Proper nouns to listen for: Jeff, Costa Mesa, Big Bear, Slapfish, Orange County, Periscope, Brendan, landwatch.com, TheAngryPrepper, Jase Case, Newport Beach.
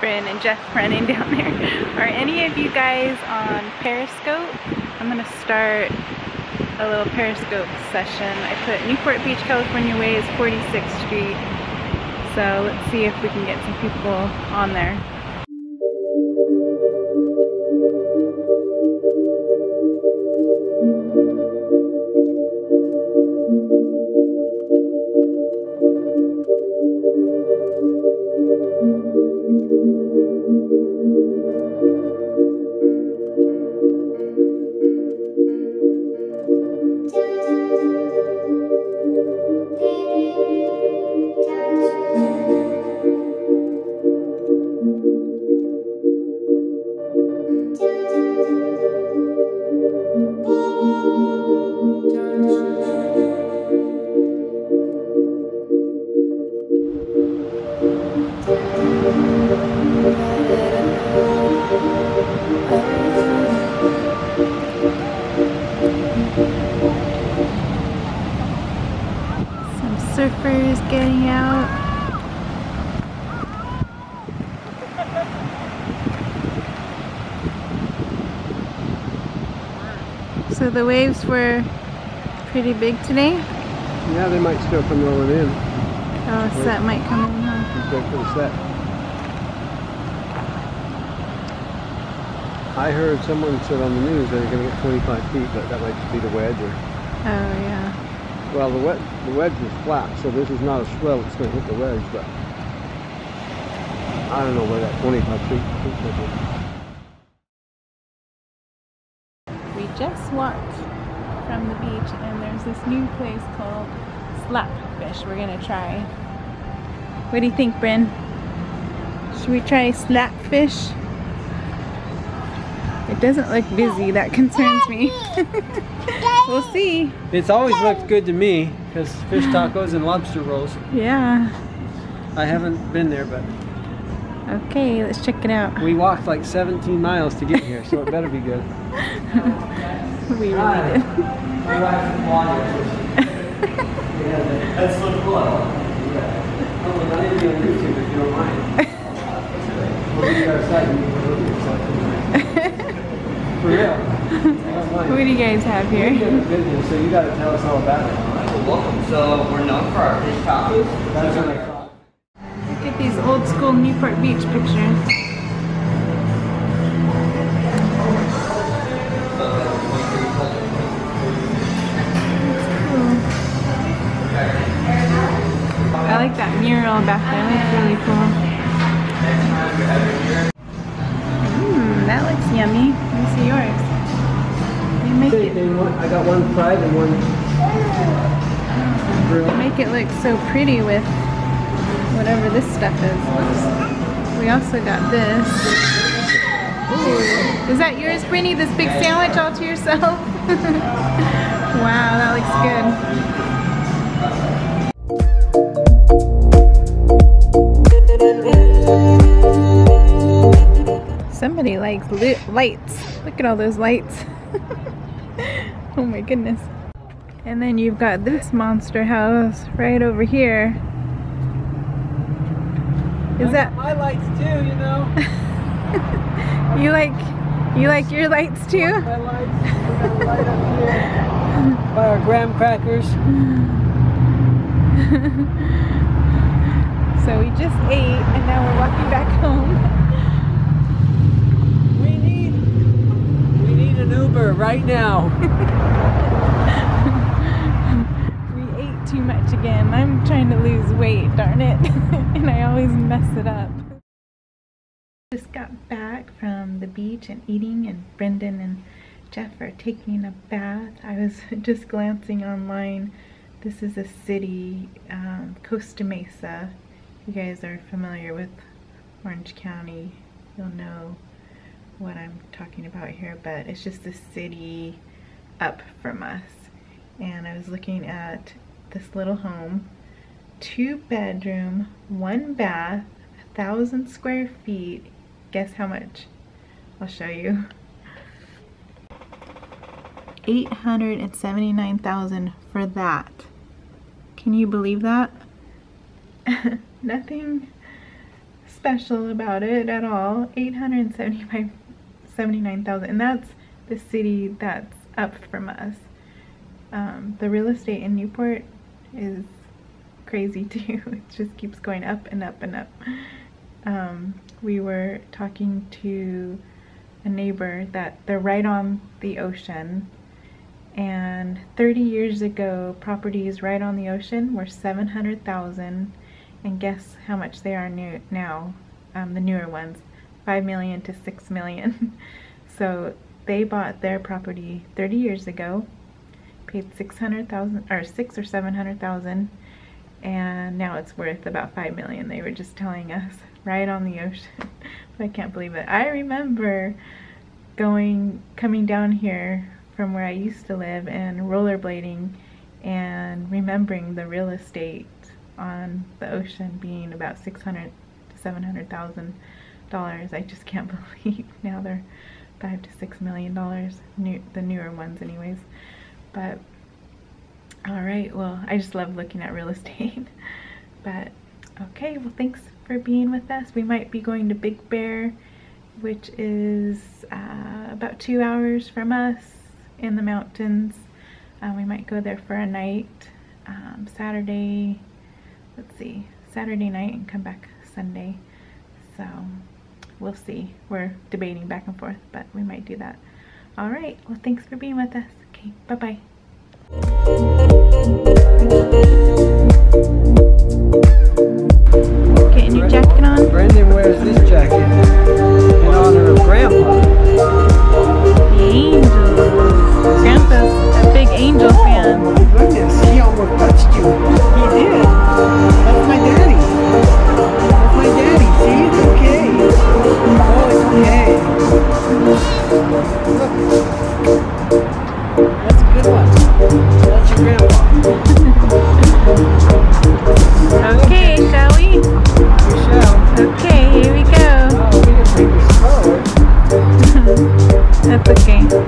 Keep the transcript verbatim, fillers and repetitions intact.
Bryn and Jeff running down there. Are any of you guys on Periscope? I'm gonna start a little Periscope session. I put Newport Beach, California Way is forty-sixth street. So let's see if we can get some people on there. Getting out. So the waves were pretty big today? Yeah, they might still come rolling in. Oh, so that might come in, huh? Go for the set. I heard someone said on the news that they're going to get twenty-five feet, but that might just be the wedge. Or... oh, yeah. Well, the wedge, the wedge was flat, so this is not a swell that's going to hit the wedge, but I don't know where that twenty-five feet is. We just walked from the beach, and there's this new place called Slapfish we're going to try. What do you think, Bryn? Should we try Slapfish? It doesn't look busy. That concerns me. We'll see. It's always looked good to me because fish tacos and lobster rolls. Yeah. I haven't been there, but... okay, let's check it out. We walked like seventeen miles to get here, so it better be good. We really did. My wife is watching. That's so cool. I need to be on YouTube if you don't mind. We'll be our site and we'll look at something. For real. Who do you guys have here? We did a video, so you gotta tell us all about it. All right, well, welcome. So we're known for our fish tacos. That's what I call it. Look at these old school Newport Beach pictures. That's cool. I like that mural back there. That's really cool. That looks yummy. Let me see yours. They make it. I got one fried and one grilled. They make it look so pretty with whatever this stuff is. Oops. We also got this. Ooh. Is that yours, Brittany? This big sandwich all to yourself? Wow, that looks good. Somebody likes lights. Look at all those lights. Oh my goodness. And then you've got this monster house right over here. Is I that my lights too, you know? you like you like your lights too? My lights. We're gonna light up here by our graham crackers. So we just ate and now we're walking back home. An Uber right now. We ate too much again. I'm trying to lose weight, darn it. And I always mess it up. Just got back from the beach and eating, and Brendan and Jeff are taking a bath. I was just glancing online. This is a city, um, Costa Mesa. If you guys are familiar with Orange County, you'll know what I'm talking about here, but it's just the city up from us. And I was looking at this little home, two bedroom, one bath, a thousand square feet. Guess how much? I'll show you. eight hundred seventy-nine thousand dollars for that. Can you believe that? Nothing special about it at all. Eight hundred seventy-five thousand seventy-nine thousand, and that's the city that's up from us. Um, the real estate in Newport is crazy too. It just keeps going up and up and up. Um, we were talking to a neighbor that they're right on the ocean, and thirty years ago properties right on the ocean were seven hundred thousand, and guess how much they are new now. Um, the newer ones, five million to six million. So they bought their property thirty years ago, paid six hundred thousand or six or seven hundred thousand, and now it's worth about five million. They were just telling us, right on the ocean. But I can't believe it. I remember going coming down here from where I used to live and rollerblading and remembering the real estate on the ocean being about six hundred to seven hundred thousand dollars. I just can't believe now they're five to six million dollars, new the newer ones anyways. But all right, well, I just love looking at real estate. But okay, well, thanks for being with us. We might be going to Big Bear, which is uh, about two hours from us in the mountains. Uh, we might go there for a night, um, Saturday, let's see, Saturday night, and come back Sunday. So we'll see. We're debating back and forth, but we might do that. All right, well, thanks for being with us. Okay, bye-bye. Getting your jacket on? Brendan wears this jacket in honor of Grandpa. The angels. Grandpa's a big angel oh, fan. Oh my goodness, he almost touched you. He did. That's my daddy. That's my daddy. See, it's okay. Oh, it's okay. Look. That's a good one. That's your grandpa. Okay, shall we? We shall. Okay, here we go. Oh, we didn't take this forward. That's okay.